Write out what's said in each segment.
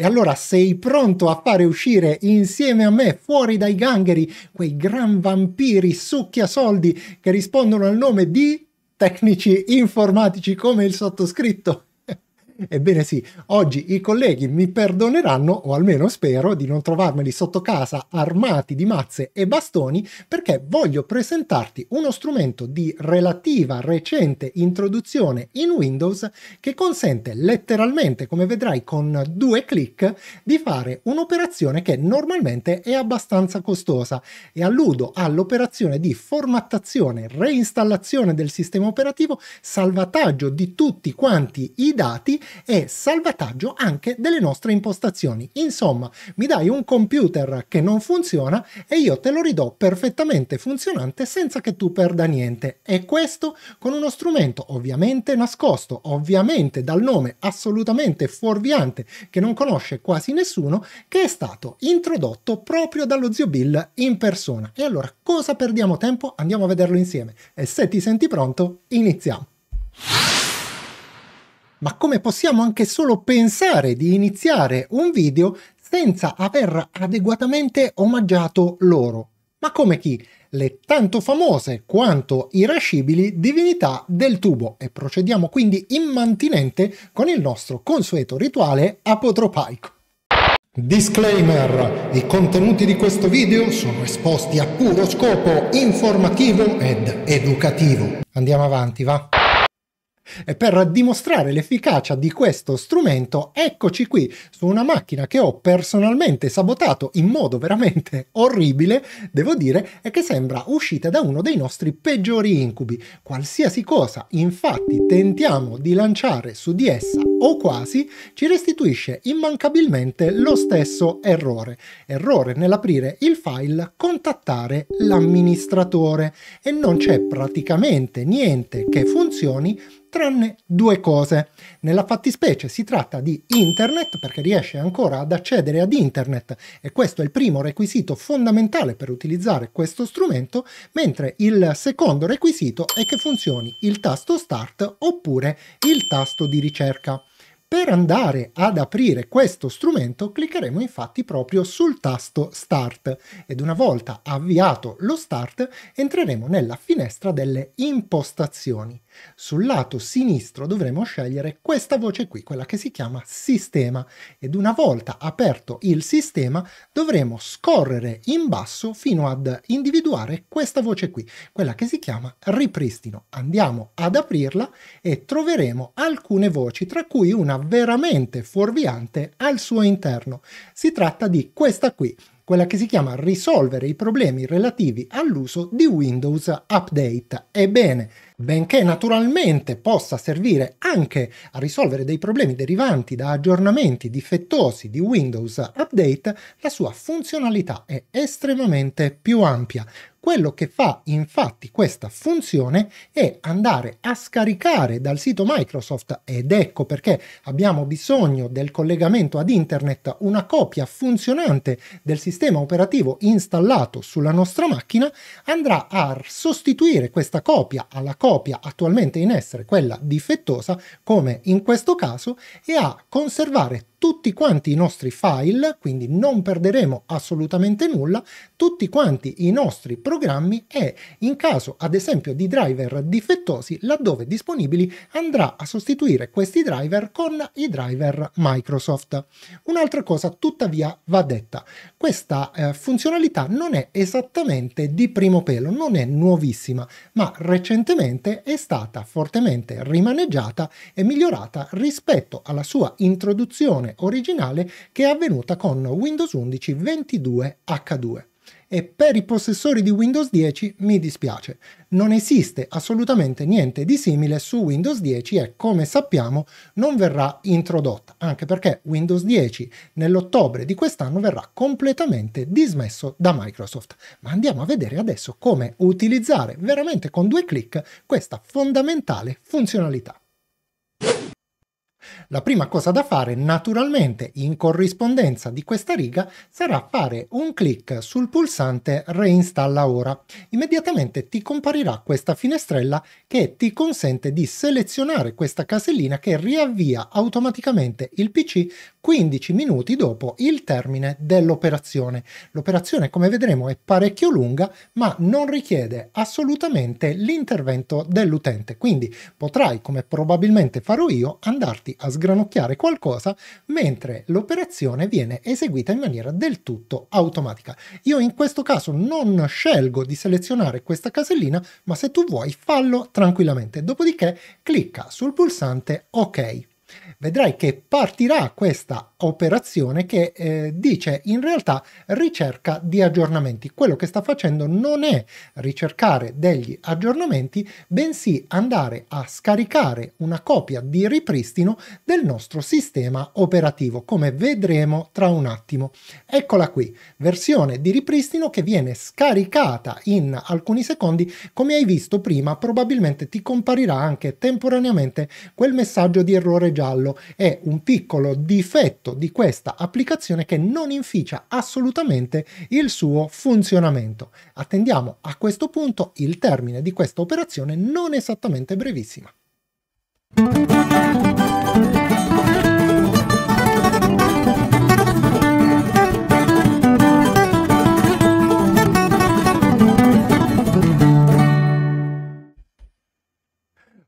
E allora sei pronto a fare uscire insieme a me fuori dai gangheri quei gran vampiri succhiasoldi che rispondono al nome di tecnici informatici come il sottoscritto? Ebbene sì, oggi i colleghi mi perdoneranno, o almeno spero, di non trovarmeli sotto casa armati di mazze e bastoni, perché voglio presentarti uno strumento di relativa recente introduzione in Windows che consente letteralmente, come vedrai con 2 clic, di fare un'operazione che normalmente è abbastanza costosa, e alludo all'operazione di formattazione, reinstallazione del sistema operativo, salvataggio di tutti quanti i dati e salvataggio anche delle nostre impostazioni. Insomma, mi dai un computer che non funziona e io te lo ridò perfettamente funzionante senza che tu perda niente. E questo con uno strumento ovviamente nascosto, ovviamente dal nome assolutamente fuorviante che non conosce quasi nessuno, che è stato introdotto proprio dallo zio Bill in persona. E allora, cosa perdiamo tempo? Andiamo a vederlo insieme. E se ti senti pronto, iniziamo. Ma come possiamo anche solo pensare di iniziare un video senza aver adeguatamente omaggiato loro? Ma come chi? Le tanto famose quanto irascibili divinità del tubo. E procediamo quindi immantinente con il nostro consueto rituale apotropaico. Disclaimer: i contenuti di questo video sono esposti a puro scopo informativo ed educativo. Andiamo avanti, va? E per dimostrare l'efficacia di questo strumento, eccoci qui su una macchina che ho personalmente sabotato in modo veramente orribile, devo dire, e che sembra uscita da uno dei nostri peggiori incubi. Qualsiasi cosa, infatti, tentiamo di lanciare su di essa o quasi, ci restituisce immancabilmente lo stesso errore. Errore nell'aprire il file "Contattare l'amministratore", e non c'è praticamente niente che funzioni tranne 2 cose. Nella fattispecie si tratta di internet, perché riesce ancora ad accedere ad internet, e questo è il primo requisito fondamentale per utilizzare questo strumento, mentre il secondo requisito è che funzioni il tasto start oppure il tasto di ricerca. Per andare ad aprire questo strumento cliccheremo infatti proprio sul tasto Start, ed una volta avviato lo Start entreremo nella finestra delle impostazioni. Sul lato sinistro dovremo scegliere questa voce qui, quella che si chiama Sistema, ed una volta aperto il sistema dovremo scorrere in basso fino ad individuare questa voce qui, quella che si chiama Ripristino. Andiamo ad aprirla e troveremo alcune voci, tra cui una veramente fuorviante al suo interno. Si tratta di questa qui, quella che si chiama risolvere i problemi relativi all'uso di Windows Update. Ebbene, benché naturalmente possa servire anche a risolvere dei problemi derivanti da aggiornamenti difettosi di Windows Update, la sua funzionalità è estremamente più ampia. Quello che fa infatti questa funzione è andare a scaricare dal sito Microsoft, ed ecco perché abbiamo bisogno del collegamento ad internet, una copia funzionante del sistema operativo installato sulla nostra macchina. Andrà a sostituire questa copia alla copia attualmente in essere, quella difettosa come in questo caso, e a conservare tutti quanti i nostri file, quindi non perderemo assolutamente nulla, tutti quanti i nostri programmi, e in caso ad esempio di driver difettosi, laddove disponibili, andrà a sostituire questi driver con i driver Microsoft. Un'altra cosa tuttavia va detta: questa funzionalità non è esattamente di primo pelo, non è nuovissima, ma recentemente è stata fortemente rimaneggiata e migliorata rispetto alla sua introduzione originale, che è avvenuta con Windows 11 22H2. E per i possessori di Windows 10 mi dispiace, non esiste assolutamente niente di simile su Windows 10 e, come sappiamo, non verrà introdotta, anche perché Windows 10 nell'ottobre di quest'anno verrà completamente dismesso da Microsoft. Ma andiamo a vedere adesso come utilizzare veramente con 2 clic questa fondamentale funzionalità. La prima cosa da fare, naturalmente, in corrispondenza di questa riga, sarà fare un clic sul pulsante Reinstalla ora. Immediatamente ti comparirà questa finestrella che ti consente di selezionare questa casellina che riavvia automaticamente il PC 15 minuti dopo il termine dell'operazione. L'operazione, come vedremo, è parecchio lunga, ma non richiede assolutamente l'intervento dell'utente, quindi potrai, come probabilmente farò io, andarti a sgranocchiare qualcosa mentre l'operazione viene eseguita in maniera del tutto automatica. Io in questo caso non scelgo di selezionare questa casellina, ma se tu vuoi fallo tranquillamente, dopodiché clicca sul pulsante OK. Vedrai che partirà questa operazione che dice in realtà ricerca di aggiornamenti. Quello che sta facendo non è ricercare degli aggiornamenti, bensì andare a scaricare una copia di ripristino del nostro sistema operativo, come vedremo tra un attimo. Eccola qui, versione di ripristino che viene scaricata in alcuni secondi. Come hai visto prima, probabilmente ti comparirà anche temporaneamente quel messaggio di errore giallo. È un piccolo difetto di questa applicazione che non inficia assolutamente il suo funzionamento. Attendiamo a questo punto il termine di questa operazione non esattamente brevissima.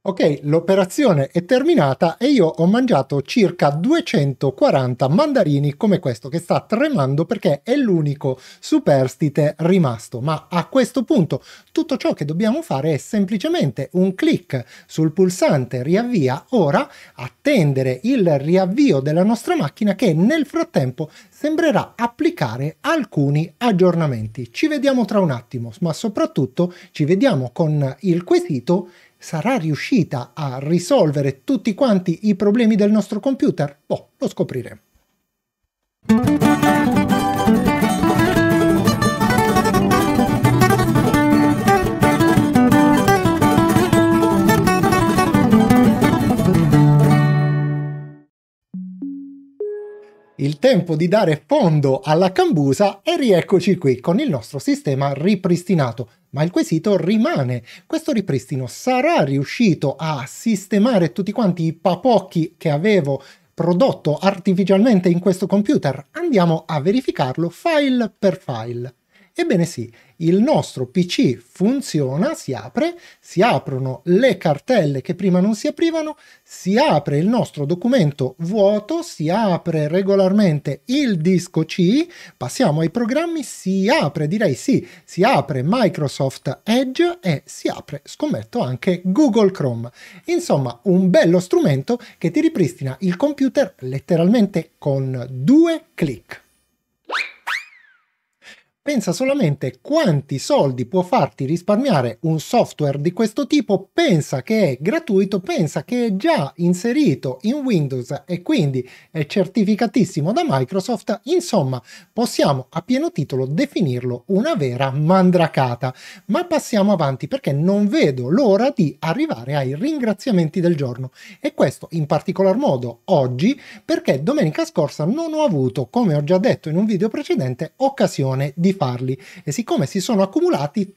Ok, l'operazione è terminata e io ho mangiato circa 240 mandarini come questo, che sta tremando perché è l'unico superstite rimasto. Ma a questo punto tutto ciò che dobbiamo fare è semplicemente un clic sul pulsante riavvia ora, attendere il riavvio della nostra macchina che nel frattempo sembrerà applicare alcuni aggiornamenti. Ci vediamo tra un attimo, ma soprattutto ci vediamo con il quesito: sarà riuscita a risolvere tutti quanti i problemi del nostro computer? Boh, lo scopriremo. Il tempo di dare fondo alla cambusa e rieccoci qui con il nostro sistema ripristinato. Ma il quesito rimane: questo ripristino sarà riuscito a sistemare tutti quanti i papocchi che avevo prodotto artificialmente in questo computer? Andiamo a verificarlo file per file. Ebbene sì, il nostro PC funziona, si apre, si aprono le cartelle che prima non si aprivano, si apre il nostro documento vuoto, si apre regolarmente il disco C, passiamo ai programmi, si apre, direi sì, si apre Microsoft Edge e si apre, scommetto, anche Google Chrome. Insomma, un bello strumento che ti ripristina il computer letteralmente con 2 clic. Pensa solamente quanti soldi può farti risparmiare un software di questo tipo, pensa che è gratuito, pensa che è già inserito in Windows e quindi è certificatissimo da Microsoft. Insomma, possiamo a pieno titolo definirlo una vera mandracata. Ma passiamo avanti, perché non vedo l'ora di arrivare ai ringraziamenti del giorno, e questo in particolar modo oggi perché domenica scorsa non ho avuto, come ho già detto in un video precedente, occasione di farli, e siccome si sono accumulati,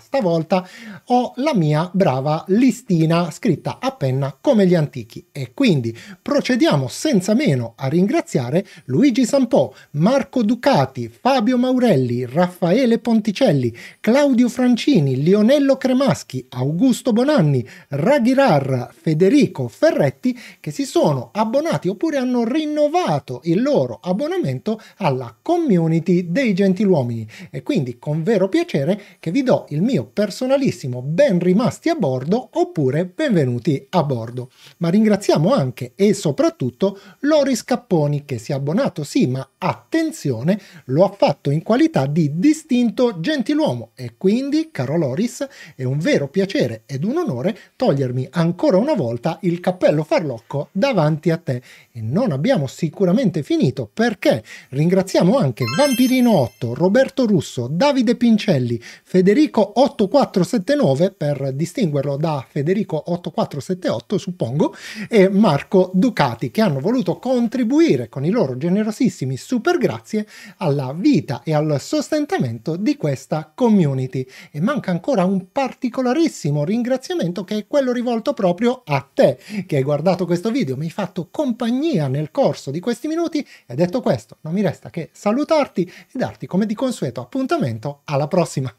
stavolta ho la mia brava listina scritta a penna come gli antichi. E quindi procediamo senza meno a ringraziare Luigi Sampò, Marco Ducati, Fabio Maurelli, Raffaele Ponticelli, Claudio Francini, Lionello Cremaschi, Augusto Bonanni, Raghirar, Federico Ferretti, che si sono abbonati oppure hanno rinnovato il loro abbonamento alla community dei Gentiluomini, e quindi con vero piacere che vi do il mio personalissimo ben rimasti a bordo oppure benvenuti a bordo. Ma ringraziamo anche e soprattutto Loris Capponi, che si è abbonato sì, ma attenzione, lo ha fatto in qualità di distinto gentiluomo, e quindi, caro Loris, è un vero piacere ed un onore togliermi ancora una volta il cappello farlocco davanti a te. E non abbiamo sicuramente finito, perché ringraziamo anche Vampiri Martino 8, Roberto Russo, Davide Pincelli, Federico 8479 per distinguerlo da Federico 8478 suppongo, e Marco Ducati, che hanno voluto contribuire con i loro generosissimi super grazie alla vita e al sostentamento di questa community. E manca ancora un particolarissimo ringraziamento, che è quello rivolto proprio a te che hai guardato questo video, mi hai fatto compagnia nel corso di questi minuti, e detto questo non mi resta che salutarti e darti come di consueto appuntamento alla prossima.